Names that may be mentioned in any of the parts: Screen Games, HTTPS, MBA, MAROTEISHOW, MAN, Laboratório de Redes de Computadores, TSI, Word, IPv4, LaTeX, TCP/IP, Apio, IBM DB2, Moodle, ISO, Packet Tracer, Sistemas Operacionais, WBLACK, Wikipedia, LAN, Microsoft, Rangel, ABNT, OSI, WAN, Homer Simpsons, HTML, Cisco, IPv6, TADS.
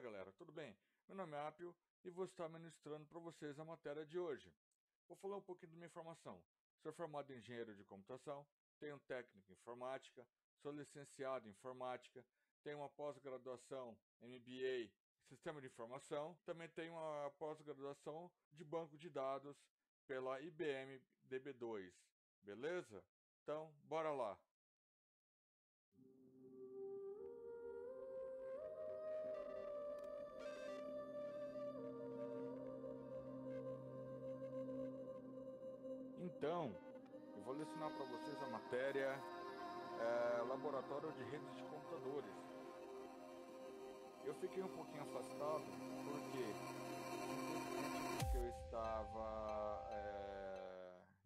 Olá galera, tudo bem? Meu nome é Apio e vou estar ministrando para vocês a matéria de hoje. Vou falar um pouquinho da minha formação. Sou formado em engenheiro de computação, tenho técnico em informática, sou licenciado em informática, tenho uma pós-graduação MBA em sistema de informação, também tenho uma pós-graduação de banco de dados pela IBM DB2. Beleza? Então, bora lá! Então, eu vou lecionar para vocês a matéria Laboratório de Redes de Computadores. Eu fiquei um pouquinho afastado porque eu estava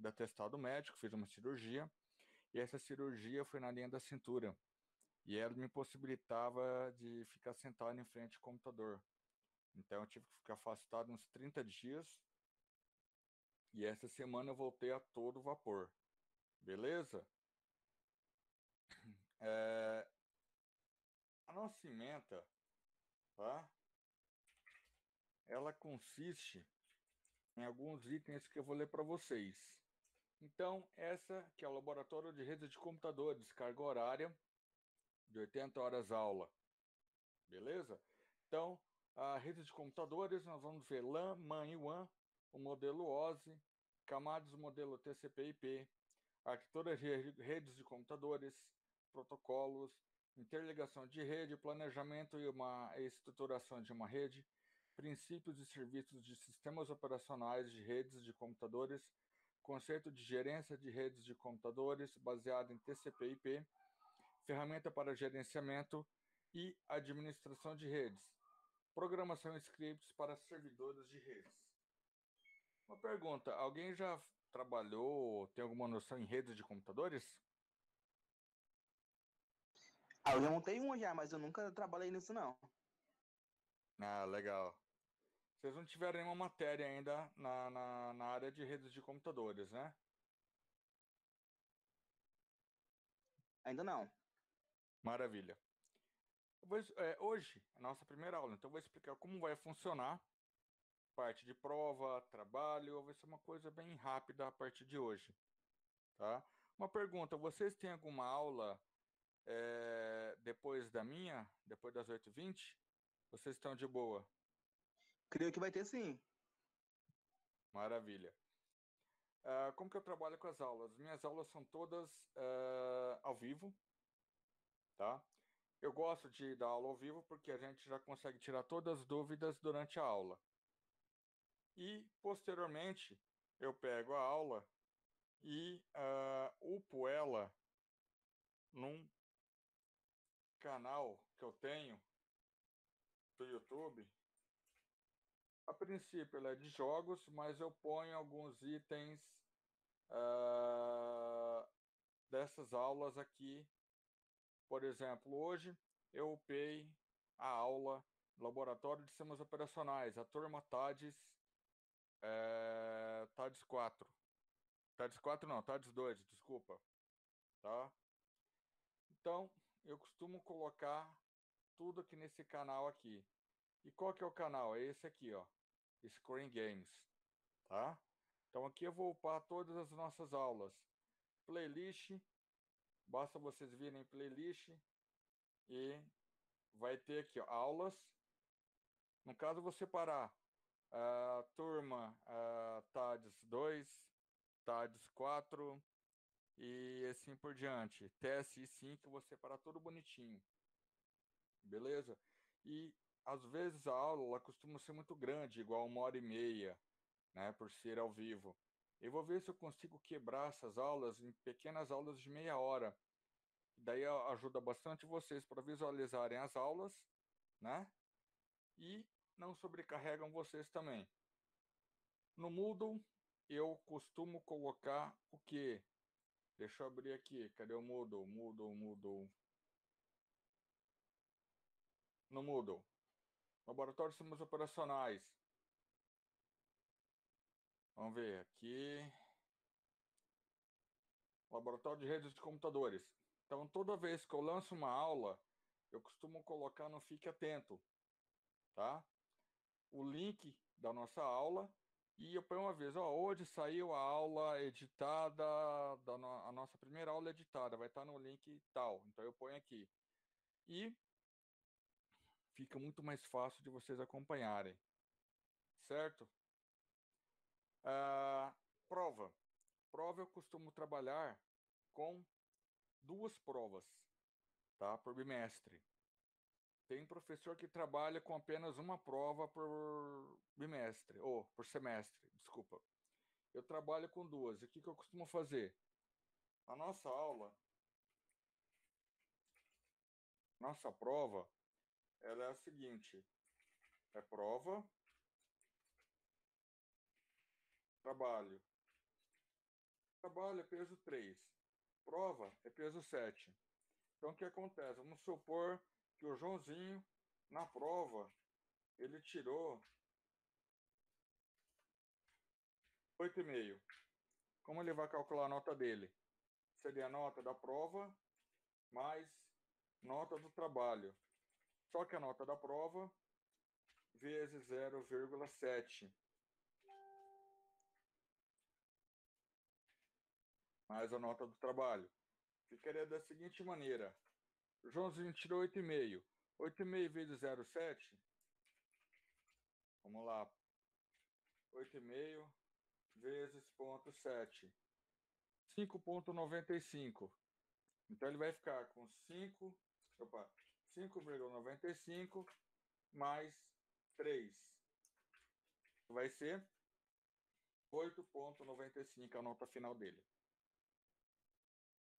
de atestado médico, fiz uma cirurgia, e essa cirurgia foi na linha da cintura, e ela me impossibilitava de ficar sentado em frente ao computador. Então eu tive que ficar afastado uns 30 dias, e essa semana eu voltei a todo vapor. Beleza? A nossa cimenta, tá? Ela consiste em alguns itens que eu vou ler para vocês. Então, essa que é o Laboratório de Redes de Computadores, carga horária de 80 horas aula. Beleza? Então, a rede de computadores, nós vamos ver LAN, MAN e WAN, o modelo OSI, camadas do modelo TCP/IP, arquitetura de redes de computadores, protocolos, interligação de rede, planejamento e estruturação de uma rede, princípios e serviços de sistemas operacionais de redes de computadores, conceito de gerência de redes de computadores baseado em TCP/IP, ferramenta para gerenciamento e administração de redes, programação e scripts para servidores de redes. Uma pergunta, alguém já trabalhou, tem alguma noção em redes de computadores? Ah, eu já montei uma já, mas eu nunca trabalhei nisso não. Ah, legal. Vocês não tiveram nenhuma matéria ainda na área de redes de computadores, né? Ainda não. Maravilha. Hoje é a nossa primeira aula, então eu vou explicar como vai funcionar. Parte de prova, trabalho, vai ser uma coisa bem rápida a partir de hoje. Tá? Uma pergunta, vocês têm alguma aula depois da minha? Depois das 8h20? Vocês estão de boa? Creio que vai ter sim. Maravilha. Como que eu trabalho com as aulas? Minhas aulas são todas ao vivo. Tá? Eu gosto de dar aula ao vivo porque a gente já consegue tirar todas as dúvidas durante a aula. E, posteriormente, eu pego a aula e upo ela num canal que eu tenho do YouTube. A princípio ela é de jogos, mas eu ponho alguns itens dessas aulas aqui. Por exemplo, hoje eu upei a aula Laboratório de Sistemas Operacionais, a turma TADS, TADS 4. TADS 4 não, TADS 2, desculpa. Tá? Então, eu costumo colocar tudo aqui nesse canal aqui. E qual que é o canal? É esse aqui, ó, Screen Games, tá? Então aqui eu vou upar todas as nossas aulas. Playlist, basta vocês virem playlist e vai ter aqui, ó, aulas. No caso, vou separar a turma TADS 2, TADS 4 e assim por diante. TSI 5, eu vou separar tudo bonitinho, beleza? E às vezes a aula ela costuma ser muito grande, igual 1h30, né, por ser ao vivo. Eu vou ver se eu consigo quebrar essas aulas em pequenas aulas de meia hora. Daí ajuda bastante vocês para visualizarem as aulas, né? E não sobrecarregam vocês também. No Moodle, eu costumo colocar o quê? Deixa eu abrir aqui. Cadê o Moodle? Moodle, Moodle. No Moodle. Laboratório de Sistemas Operacionais. Vamos ver aqui. Laboratório de Redes de Computadores. Então, toda vez que eu lanço uma aula, eu costumo colocar no Fique Atento. tá? O link da nossa aula e eu ponho uma vez, ó, hoje saiu a aula editada, a nossa primeira aula editada, vai estar no link tal, então eu ponho aqui. E fica muito mais fácil de vocês acompanharem, certo? Prova. Prova eu costumo trabalhar com 2 provas, tá? Por bimestre. Tem professor que trabalha com apenas 1 prova por bimestre, ou por semestre, desculpa. Eu trabalho com 2. E o que que eu costumo fazer? A nossa aula, nossa prova, ela é a seguinte, é prova, trabalho. Trabalho é peso 3, prova é peso 7. Então o que acontece? Vamos supor que o Joãozinho, na prova, ele tirou 8,5. Como ele vai calcular a nota dele? Seria a nota da prova mais nota do trabalho. Só que a nota da prova vezes 0,7. Mais a nota do trabalho. Ficaria da seguinte maneira. O Joãozinho tirou 8,5. 8,5 vezes 0,7. Vamos lá. 8,5 vezes 0,7. 5,95. Então ele vai ficar com 5,95 mais 3. Vai ser 8,95 a nota final dele.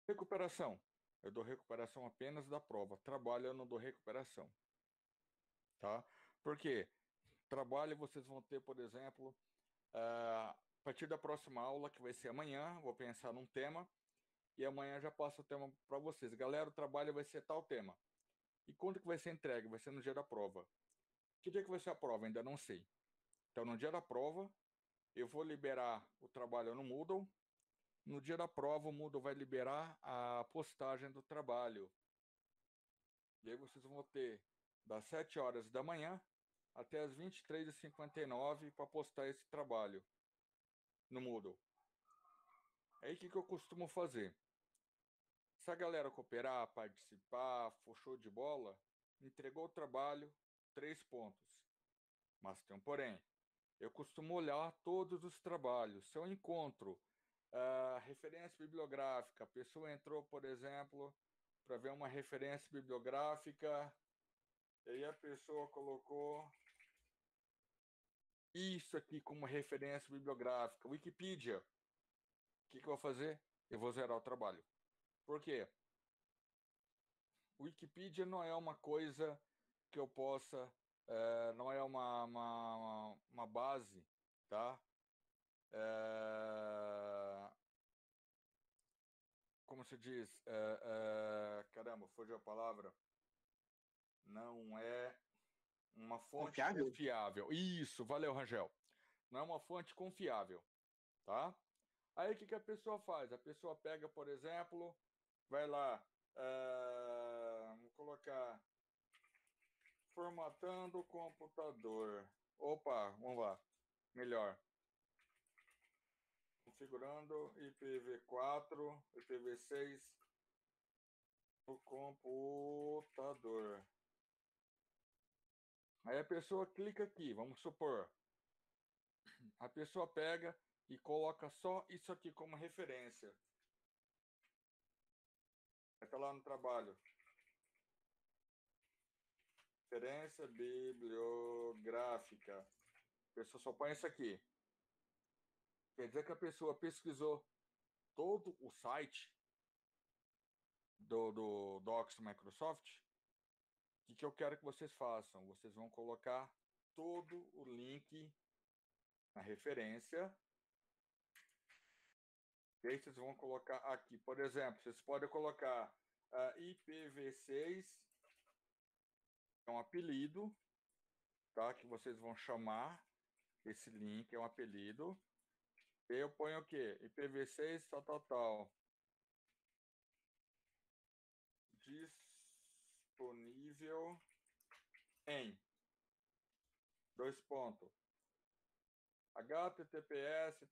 Recuperação. Eu dou recuperação apenas da prova. Trabalho eu não dou recuperação. Tá? Por quê? Trabalho vocês vão ter, por exemplo, a partir da próxima aula, que vai ser amanhã, vou pensar num tema, e amanhã já passo o tema para vocês. Galera, o trabalho vai ser tal tema. E quando que vai ser entregue? Vai ser no dia da prova. Que dia que vai ser a prova? Ainda não sei. Então, no dia da prova, eu vou liberar o trabalho no Moodle. No dia da prova, o Moodle vai liberar a postagem do trabalho. E aí vocês vão ter das 7 horas da manhã até as 23h59 para postar esse trabalho no Moodle. Aí o que que eu costumo fazer? Se a galera cooperar, participar, for show de bola, entregou o trabalho, 3 pontos. Mas tem um porém. Eu costumo olhar todos os trabalhos. Se eu encontro referência bibliográfica, a pessoa entrou, por exemplo, para ver uma referência bibliográfica, e aí a pessoa colocou isso aqui como referência bibliográfica, Wikipedia. O que que eu vou fazer? Eu vou zerar o trabalho. Por quê? Wikipedia não é uma coisa que eu possa, não é uma base, tá? Como se diz? Caramba, fugiu a palavra. Não é uma fonte confiável. Isso, valeu, Rangel. Não é uma fonte confiável, tá? Aí o que que a pessoa faz? A pessoa pega, por exemplo, vai lá, vou colocar formatando o computador. Opa, vamos lá. Melhor. Configurando IPv4, IPv6 no computador. Aí a pessoa clica aqui, vamos supor. A pessoa pega e coloca só isso aqui como referência. Vai estar lá no trabalho. Referência bibliográfica. A pessoa só põe isso aqui. Quer dizer que a pessoa pesquisou todo o site do Docs Microsoft. O que que eu quero que vocês façam? Vocês vão colocar todo o link na referência. E aí vocês vão colocar aqui, por exemplo, vocês podem colocar IPv6, é um apelido, tá? Que vocês vão chamar esse link, é um apelido. Eu ponho o quê? IPv6, tal, tal, tal. Disponível em. : HTTPS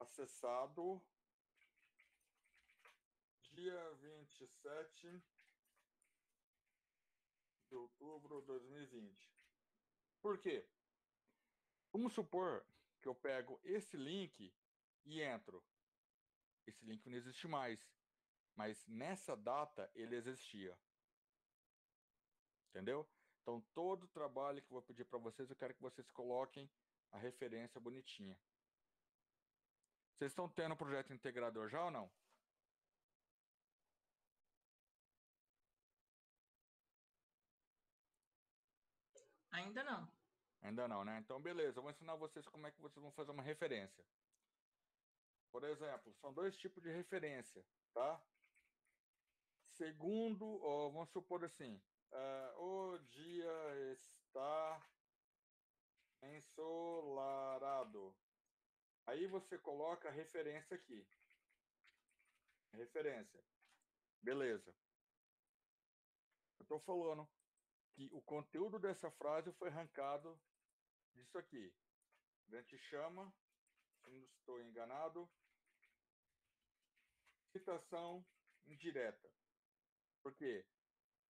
acessado dia 27 de outubro de 2020. Por quê? Vamos supor que eu pego esse link e entro. Esse link não existe mais, mas nessa data ele existia. Entendeu? Então, todo o trabalho que eu vou pedir para vocês, eu quero que vocês coloquem a referência bonitinha. Vocês estão tendo um projeto integrador já ou não? Ainda não. Ainda não, né? Então, beleza. Eu vou ensinar vocês como é que vocês vão fazer uma referência. Por exemplo, são dois tipos de referência, tá? Segundo, ó, vamos supor assim, o dia está ensolarado. Aí você coloca a referência aqui. Referência. Beleza. Eu estou falando que o conteúdo dessa frase foi arrancado disso aqui. A gente chama, se não estou enganado, citação indireta. Por quê?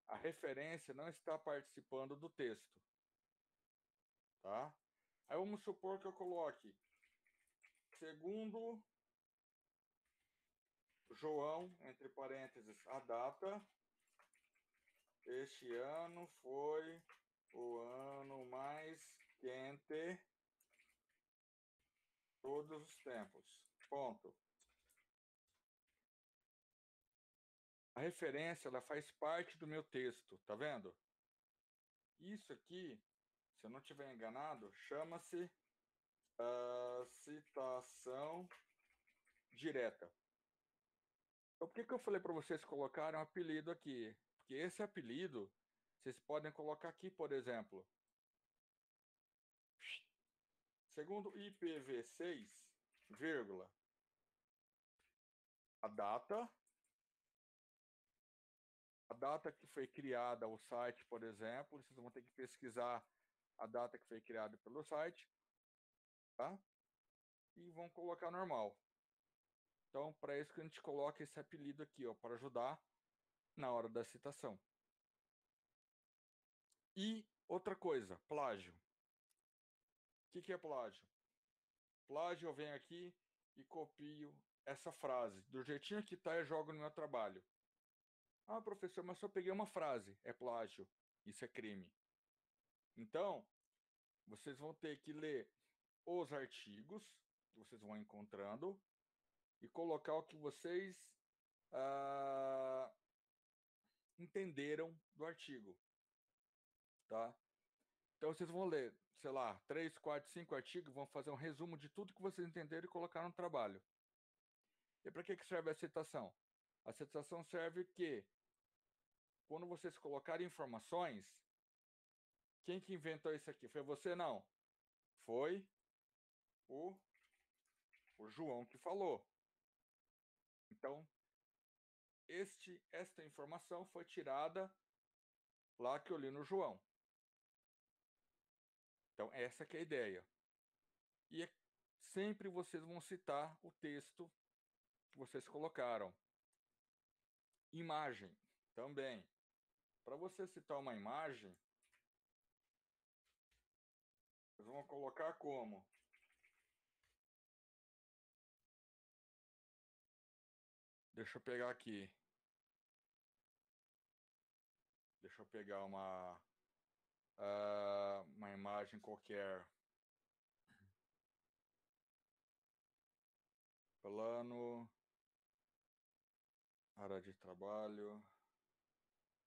A referência não está participando do texto. Tá? Aí vamos supor que eu coloque segundo João, entre parênteses, a data. Este ano foi o ano mais quente de todos os tempos. Ponto. A referência, ela faz parte do meu texto, tá vendo? Isso aqui, se eu não estiver enganado, chama-se citação direta. Então, por que que eu falei para vocês colocarem um apelido aqui? Porque esse apelido, vocês podem colocar aqui, por exemplo. Segundo IPv6, vírgula, a data que foi criada o site, por exemplo, vocês vão ter que pesquisar a data que foi criada pelo site, tá? E vão colocar normal. Então, para isso que a gente coloca esse apelido aqui, ó, para ajudar na hora da citação. E outra coisa, plágio. O que que é plágio? Plágio, eu venho aqui e copio essa frase. Do jeitinho que tá, eu jogo no meu trabalho. Ah, professor, mas só peguei uma frase. É plágio. Isso é crime. Então, vocês vão ter que ler os artigos que vocês vão encontrando e colocar o que vocês entenderam do artigo. Tá? Então, vocês vão ler, sei lá, 3, 4, 5 artigos, vão fazer um resumo de tudo que vocês entenderam e colocar no trabalho. E para que serve a citação? A citação serve que, quando vocês colocarem informações, quem que inventou isso aqui? Foi você? Não. Foi o João que falou. Então, esta informação foi tirada lá que eu li no João. Então, essa que é a ideia. E sempre vocês vão citar o texto que vocês colocaram. Imagem também. Para você citar uma imagem, vocês vão colocar como deixa eu pegar uma imagem qualquer. Plano, área de trabalho,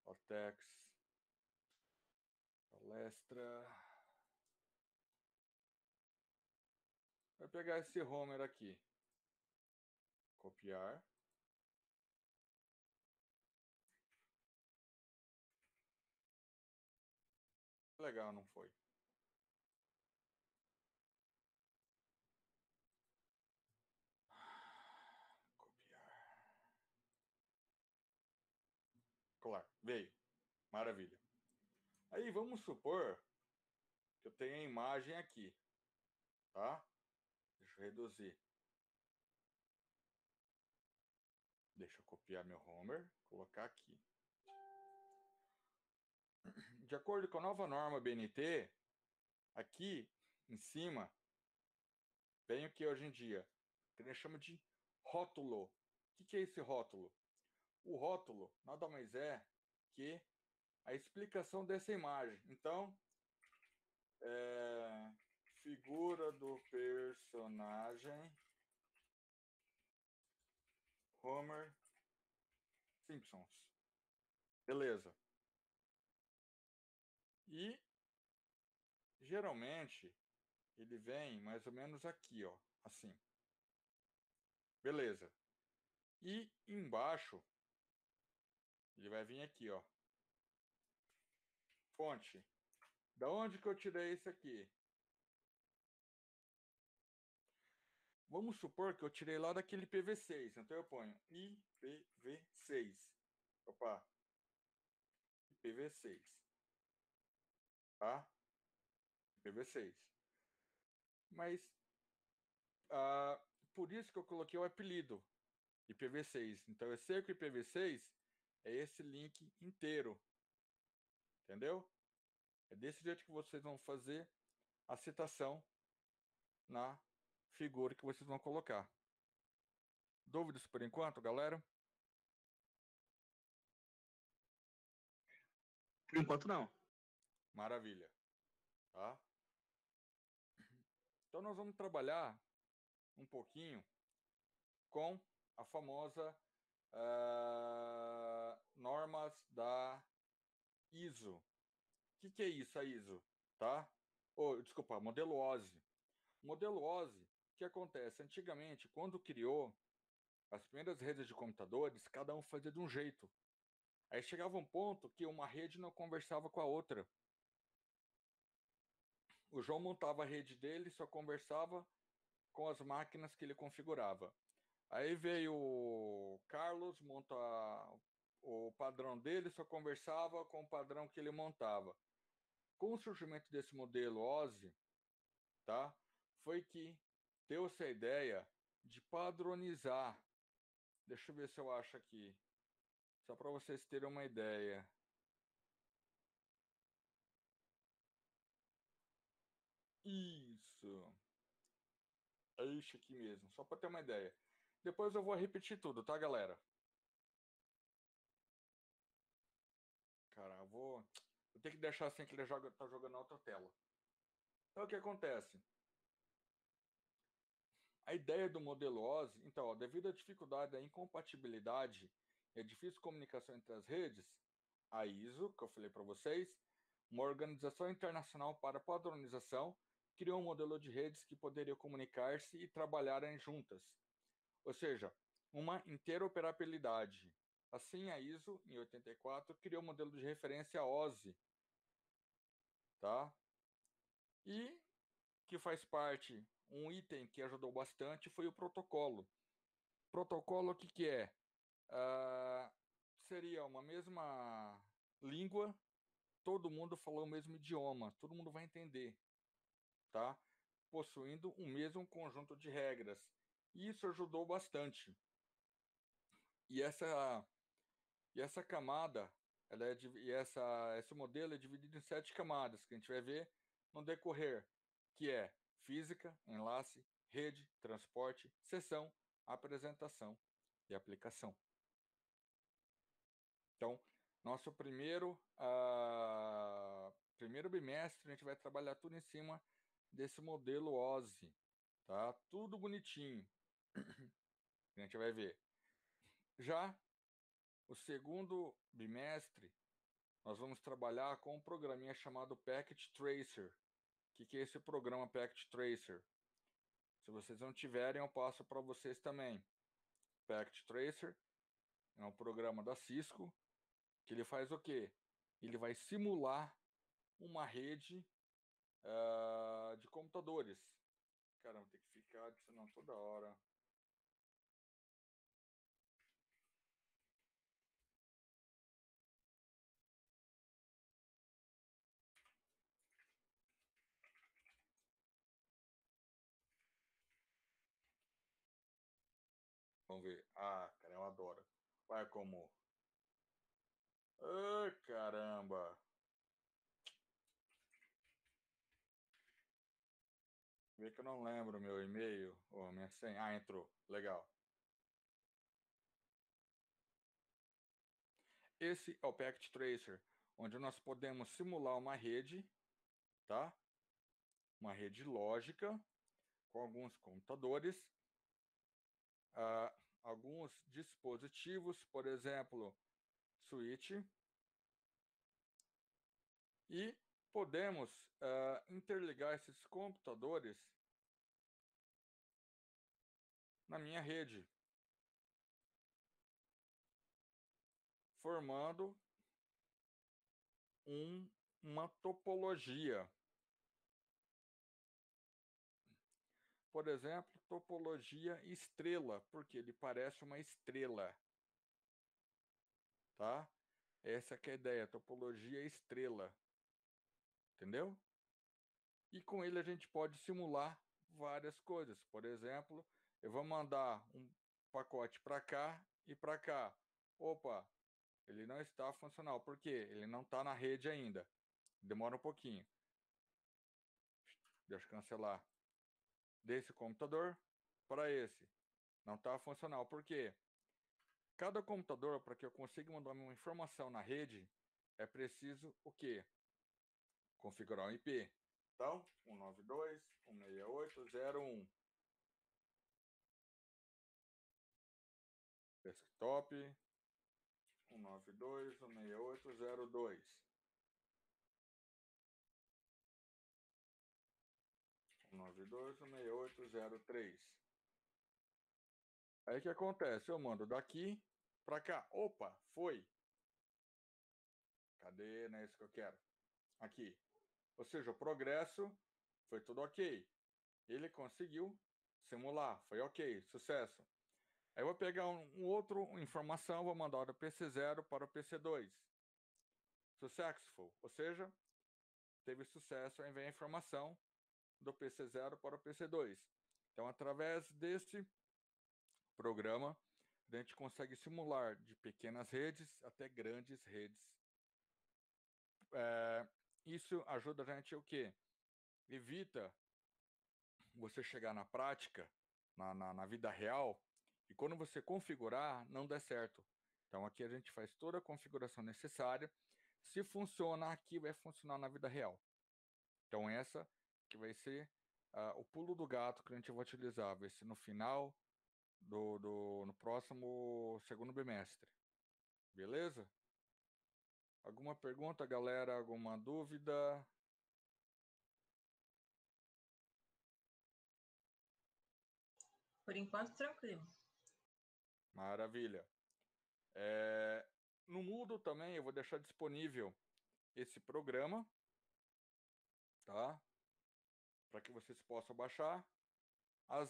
LaTeX, palestra. Vai pegar esse Homer aqui, copiar. Legal, não foi? Veio. Maravilha. Aí vamos supor que eu tenho a imagem aqui, tá? Deixa eu reduzir. Deixa eu copiar meu Homer, colocar aqui. De acordo com a nova norma ABNT, aqui em cima tem o que hoje em dia que nós chamamos de rótulo. O que é esse rótulo? O rótulo nada mais é que a explicação dessa imagem. Então, figura do personagem Homer Simpsons. Beleza. E, geralmente, ele vem mais ou menos aqui, ó, assim. Beleza. E embaixo, ele vai vir aqui, ó. Fonte. Da onde que eu tirei isso aqui? Vamos supor que eu tirei lá daquele IPv6. Então eu ponho IPv6. Opa. IPv6. Tá? IPv6. Mas, por isso que eu coloquei o apelido IPv6. Então eu sei que o IPv6 é esse link inteiro. Entendeu? É desse jeito que vocês vão fazer a citação na figura que vocês vão colocar. Dúvidas por enquanto, galera? Por enquanto não. Maravilha. Tá? Então nós vamos trabalhar um pouquinho com a famosa normas da ISO. O que é isso, a ISO? Tá? Oh, desculpa, modelo OSI. Modelo OSI, o que acontece? Antigamente, quando criou as primeiras redes de computadores, cada um fazia de um jeito. Aí chegava um ponto que uma rede não conversava com a outra. O João montava a rede dele, só conversava com as máquinas que ele configurava. Aí veio o Carlos, monta o padrão dele, só conversava com o padrão que ele montava. Com o surgimento desse modelo OSI, tá? Foi que deu essa ideia de padronizar. Deixa eu ver se eu acho aqui. Só para vocês terem uma ideia. Isso. É isso aqui mesmo, só para ter uma ideia. Depois eu vou repetir tudo, tá, galera? Cara, eu vou ter que deixar assim que ele tá jogando na outra tela. Então, o que acontece? A ideia do modelo OSI, então, ó, devido à dificuldade da incompatibilidade e a difícil comunicação entre as redes, a ISO, que eu falei para vocês, uma organização internacional para padronização, criou um modelo de redes que poderiam comunicar-se e trabalharem juntas. Ou seja, uma interoperabilidade. Assim, a ISO, em 84, criou o modelo de referência OSI, tá? E que faz parte, um item que ajudou bastante foi o protocolo. Protocolo, o que é? Seria uma mesma língua, todo mundo falou o mesmo idioma, todo mundo vai entender, tá? Possuindo o mesmo conjunto de regras. Isso ajudou bastante. E essa camada, ela é, esse modelo é dividido em 7 camadas, que a gente vai ver no decorrer, que é física, enlace, rede, transporte, sessão, apresentação e aplicação. Então, nosso primeiro bimestre, a gente vai trabalhar tudo em cima desse modelo OSI, tá? Tudo bonitinho. A gente vai ver. Já o segundo bimestre, nós vamos trabalhar com um programinha chamado Packet Tracer. O que é esse programa Packet Tracer? Se vocês não tiverem, eu passo para vocês também. Packet Tracer é um programa da Cisco, que ele faz o quê? Ele vai simular uma rede de computadores. Caramba, tem que ficar adicionando toda hora. Vamos ver. Ah, cara, eu adoro. Vai como... Ai, caramba. Vê que eu não lembro meu e-mail ou minha senha. Ah, entrou. Legal. Esse é o Packet Tracer, onde nós podemos simular uma rede, tá? Uma rede lógica com alguns computadores, alguns dispositivos, por exemplo, switch, e podemos interligar esses computadores na minha rede, formando uma topologia. Por exemplo, topologia estrela, porque ele parece uma estrela. Tá? Essa que é a ideia, topologia estrela. Entendeu? E com ele a gente pode simular várias coisas. Por exemplo, eu vou mandar um pacote para cá e para cá. Opa! Ele não está funcional, porque ele não está na rede ainda. Demora um pouquinho. Deixa eu cancelar. Desse computador para esse. Não está funcional, porque cada computador, para que eu consiga mandar uma informação na rede, é preciso o quê? Configurar o IP. Então, 192.168.01. Desktop. 192.168.02. Aí o que acontece? Eu mando daqui para cá. Opa, foi. Cadê? Não é isso que eu quero. Aqui. Ou seja, o progresso foi tudo ok. Ele conseguiu simular. Foi ok, sucesso. Aí eu vou pegar um outro informação, vou mandar do PC0 para o PC2. Successful, ou seja, teve sucesso, aí vem a informação do PC0 para o PC2. Então, através desse programa, a gente consegue simular de pequenas redes até grandes redes. Isso ajuda a gente o quê? Evita você chegar na prática, na vida real, e quando você configurar, não der certo. Então, aqui a gente faz toda a configuração necessária. Se funciona aqui, vai funcionar na vida real. Então, essa que vai ser o pulo do gato que a gente vai utilizar. Vai ser no final, no próximo segundo bimestre. Beleza? Alguma pergunta, galera? Alguma dúvida? Por enquanto, tranquilo. Maravilha. No Moodle também eu vou deixar disponível esse programa, tá? Para que vocês possam baixar as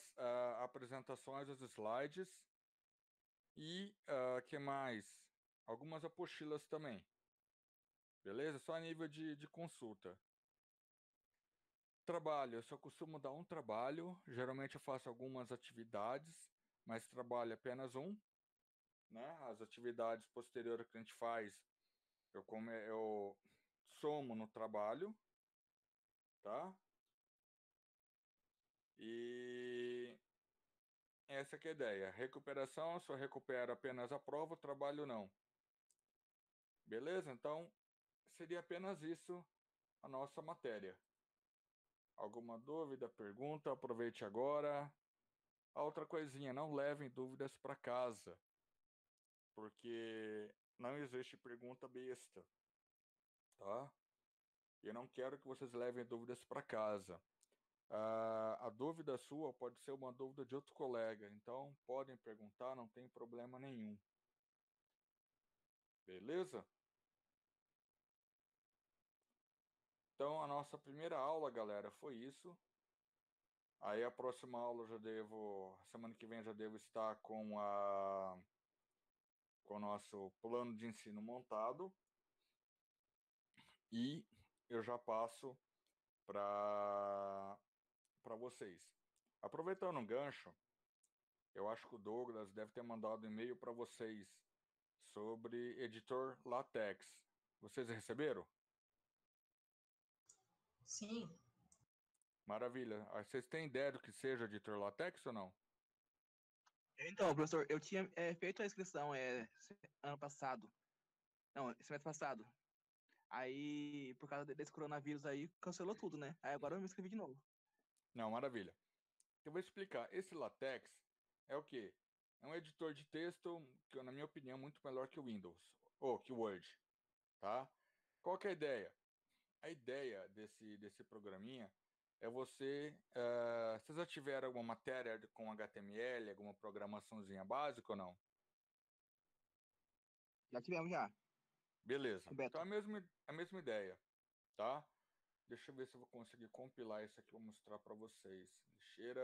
apresentações, os slides e que mais? Algumas apostilas também. Beleza? Só a nível de consulta. Trabalho, eu só costumo dar um trabalho, geralmente eu faço algumas atividades, mas trabalho apenas um, né? As atividades posteriores que a gente faz, eu somo no trabalho, tá? E essa que é a ideia, recuperação, só recupero apenas a prova, o trabalho não. Beleza? Então, seria apenas isso a nossa matéria. Alguma dúvida, pergunta, aproveite agora. Outra coisinha, não levem dúvidas para casa, porque não existe pergunta besta, tá? Eu não quero que vocês levem dúvidas para casa. A dúvida sua pode ser uma dúvida de outro colega, então podem perguntar, não tem problema nenhum. Beleza? Então, a nossa primeira aula, galera, foi isso. Aí a próxima aula eu já devo, semana que vem eu já devo estar com o nosso plano de ensino montado. E eu já passo para vocês. Aproveitando o gancho, Eu acho que o Douglas deve ter mandado um e-mail para vocês sobre editor LaTeX. Vocês receberam? Sim. Maravilha. Vocês têm ideia do que seja editor LaTeX ou não? Então, professor, eu tinha feito a inscrição ano passado. Não, semestre passado. Aí, por causa desse coronavírus aí, cancelou tudo, né? Aí agora eu me inscrevi de novo. Não, maravilha. Eu vou explicar. Esse LaTeX é o quê? É um editor de texto que, na minha opinião, é muito melhor que o Windows. Ou que o Word. Tá? Qual que é a ideia? A ideia desse programinha é você... vocês já tiveram alguma matéria com HTML, alguma programaçãozinha básica ou não? Já tivemos, já. Beleza. Então é a mesma ideia, tá? Deixa eu ver se eu vou conseguir compilar isso aqui, vou mostrar para vocês. Lixeira.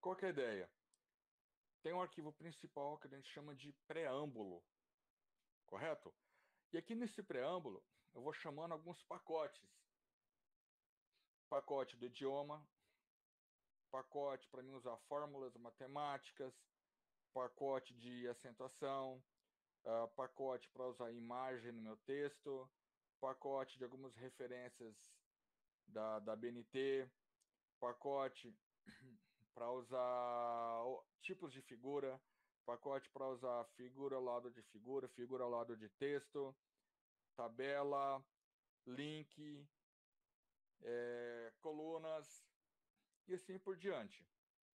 Qual que é a ideia? Tem um arquivo principal que a gente chama de preâmbulo, correto? E aqui nesse preâmbulo, eu vou chamando alguns pacotes. Pacote do idioma, pacote para mim usar fórmulas matemáticas, pacote de acentuação, pacote para usar imagem no meu texto, pacote de algumas referências da ABNT, pacote para usar tipos de figura, pacote para usar figura ao lado de figura, figura ao lado de texto, tabela, link, colunas e assim por diante.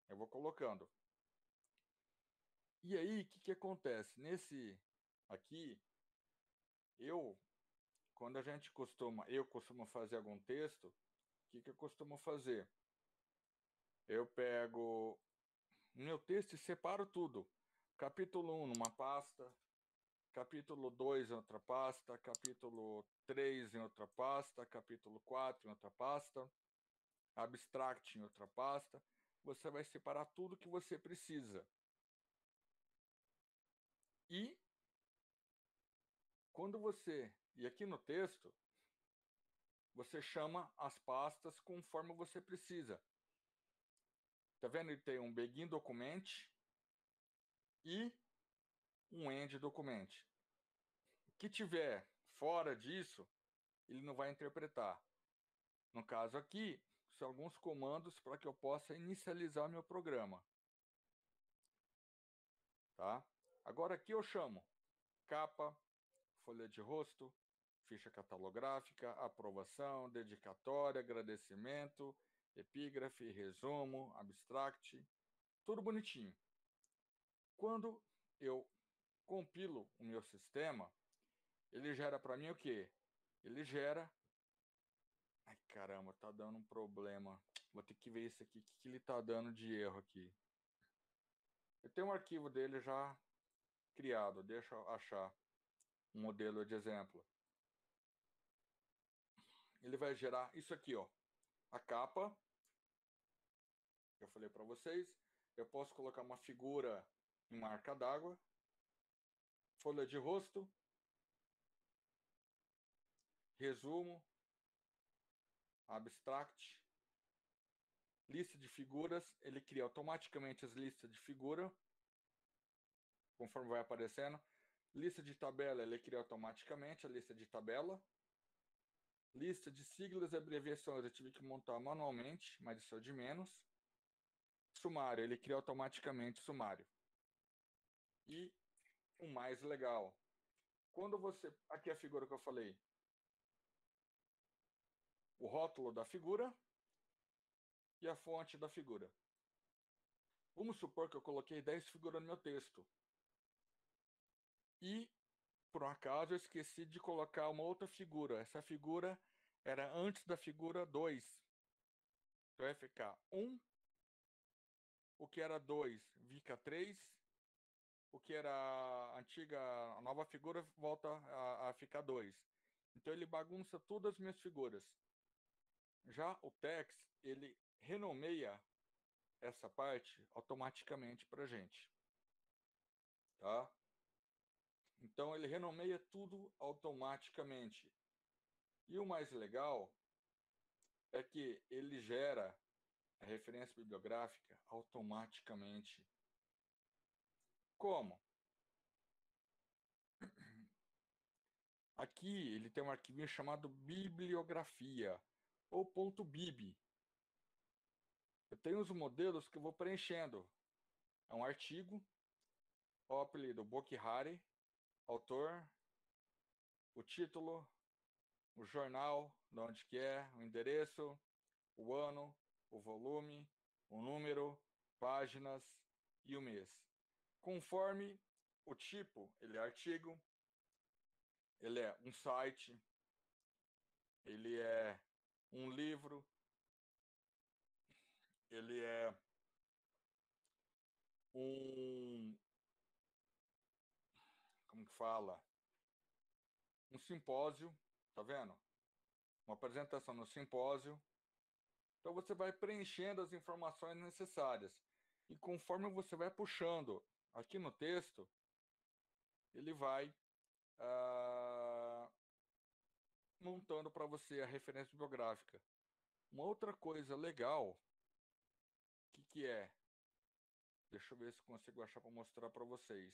Eu vou colocando. E aí, o que acontece? Nesse aqui, quando eu costumo fazer algum texto, o que eu costumo fazer? Eu pego meu texto e separo tudo. Capítulo 1 numa pasta, capítulo 2 em outra pasta, capítulo 3 em outra pasta, capítulo 4 em outra pasta, abstract em outra pasta. Você vai separar tudo que você precisa. E quando e aqui no texto, você chama as pastas conforme você precisa. Tá vendo? Ele tem um begin document e um end document. O que tiver fora disso, ele não vai interpretar. No caso aqui, são alguns comandos para que eu possa inicializar meu programa. Tá? Agora aqui eu chamo capa, folha de rosto, ficha catalográfica, aprovação, dedicatória, agradecimento, epígrafe, resumo, abstract, tudo bonitinho. Quando eu compilo o meu sistema, ele gera para mim o quê? Ele gera... Ai, caramba, tá dando um problema. Vou ter que ver isso aqui, o que ele tá dando de erro aqui. Eu tenho um arquivo dele já... criado, deixa eu achar um modelo de exemplo. Ele vai gerar isso aqui, ó, a capa. Eu falei para vocês, eu posso colocar uma figura em marca d'água, folha de rosto, resumo, abstract, lista de figuras. Ele cria automaticamente as listas de figura conforme vai aparecendo. Lista de tabela, ele cria automaticamente a lista de tabela. Lista de siglas e abreviações, eu tive que montar manualmente, mas isso é de menos. Sumário, ele cria automaticamente sumário. E o mais legal, quando você... Aqui é a figura que eu falei. O rótulo da figura e a fonte da figura. Vamos supor que eu coloquei 10 figuras no meu texto. E, por um acaso, eu esqueci de colocar uma outra figura. Essa figura era antes da figura 2. Então, vai ficar 1. O que era 2, fica 3. O que era a nova figura, volta a ficar 2. Então, ele bagunça todas as minhas figuras. Já o TEX, ele renomeia essa parte automaticamente para a gente. Tá? Então, ele renomeia tudo automaticamente. E o mais legal é que ele gera a referência bibliográfica automaticamente. Como? Aqui ele tem um arquivinho chamado bibliografia, ou .bib. Eu tenho os modelos que eu vou preenchendo. É um artigo, o apelido Bokhari, autor, o título, o jornal, de onde que é, o endereço, o ano, o volume, o número, páginas e o mês. Conforme o tipo, ele é artigo, ele é um site, ele é um livro, ele é um... como que fala? Um simpósio, tá vendo? Uma apresentação no simpósio. Então você vai preenchendo as informações necessárias. E conforme você vai puxando aqui no texto, ele vai montando para você a referência bibliográfica. Uma outra coisa legal, que é? Deixa eu ver se consigo achar para mostrar para vocês.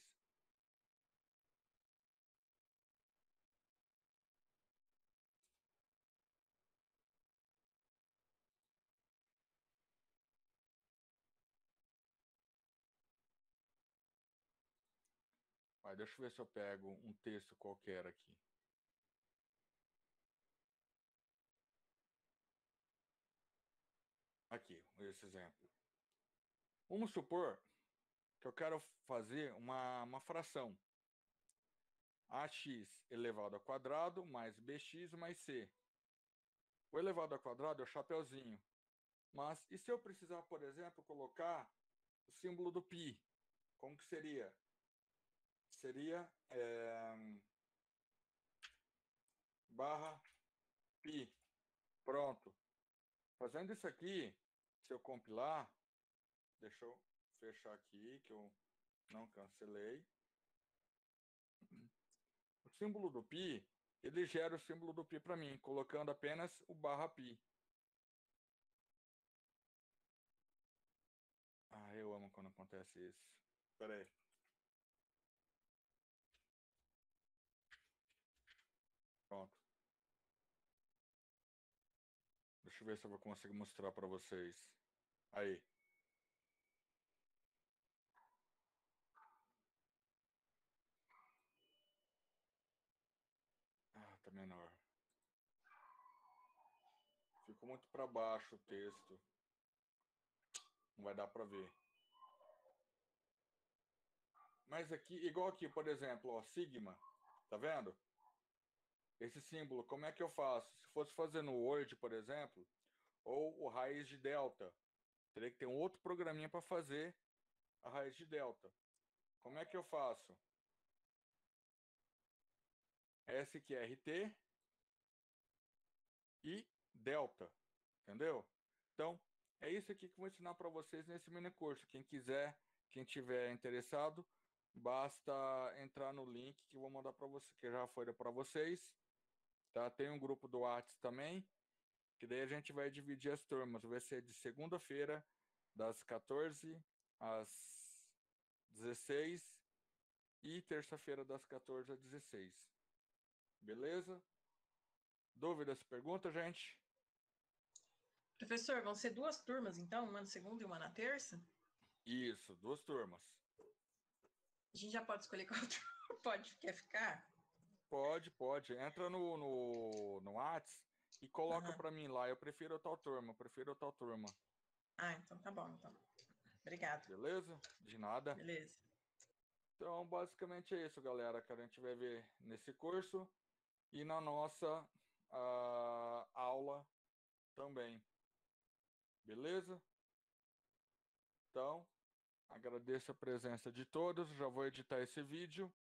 Vai, deixa eu ver se eu pego um texto qualquer aqui. Aqui, esse exemplo. Vamos supor que eu quero fazer uma fração. AX elevado ao quadrado mais BX mais C. O elevado ao quadrado é o chapeuzinho. Mas e se eu precisar, por exemplo, colocar o símbolo do pi? Como que seria? Seria barra pi. Pronto. Fazendo isso aqui, se eu compilar... Deixa eu fechar aqui, que eu não cancelei. O símbolo do pi, ele gera o símbolo do pi para mim, colocando apenas o barra pi. Ah, eu amo quando acontece isso. Espera aí. Pronto. Deixa eu ver se eu vou conseguir mostrar para vocês. Aí. Menor. Ficou muito para baixo o texto. Não vai dar para ver. Mas aqui, igual aqui, por exemplo, ó, sigma, tá vendo? Esse símbolo, como é que eu faço? Se fosse fazer no Word, por exemplo, ou o raiz de delta, teria que ter um outro programinha para fazer a raiz de delta. Como é que eu faço? SQRT e delta, entendeu? Então, é isso aqui que eu vou ensinar para vocês nesse mini curso. Quem quiser, quem tiver interessado, basta entrar no link que eu vou mandar para você, que já foi para vocês, tá? Tem um grupo do Whats também, que daí a gente vai dividir as turmas. Vai ser de segunda-feira, das 14 às 16 e terça-feira, das 14 às 16. Beleza? Dúvidas, perguntas, gente? Professor, vão ser duas turmas, então? Uma na segunda e uma na terça? Isso, duas turmas. A gente já pode escolher qual turma quer ficar? Pode, pode. Entra no Whats e coloca para mim lá. Eu prefiro tal turma, prefiro tal turma. Ah, então tá bom, então. Obrigado. Beleza? De nada. Beleza. Então, basicamente é isso, galera, que a gente vai ver nesse curso. E na nossa aula também. Beleza? Então, agradeço a presença de todos. Já vou editar esse vídeo.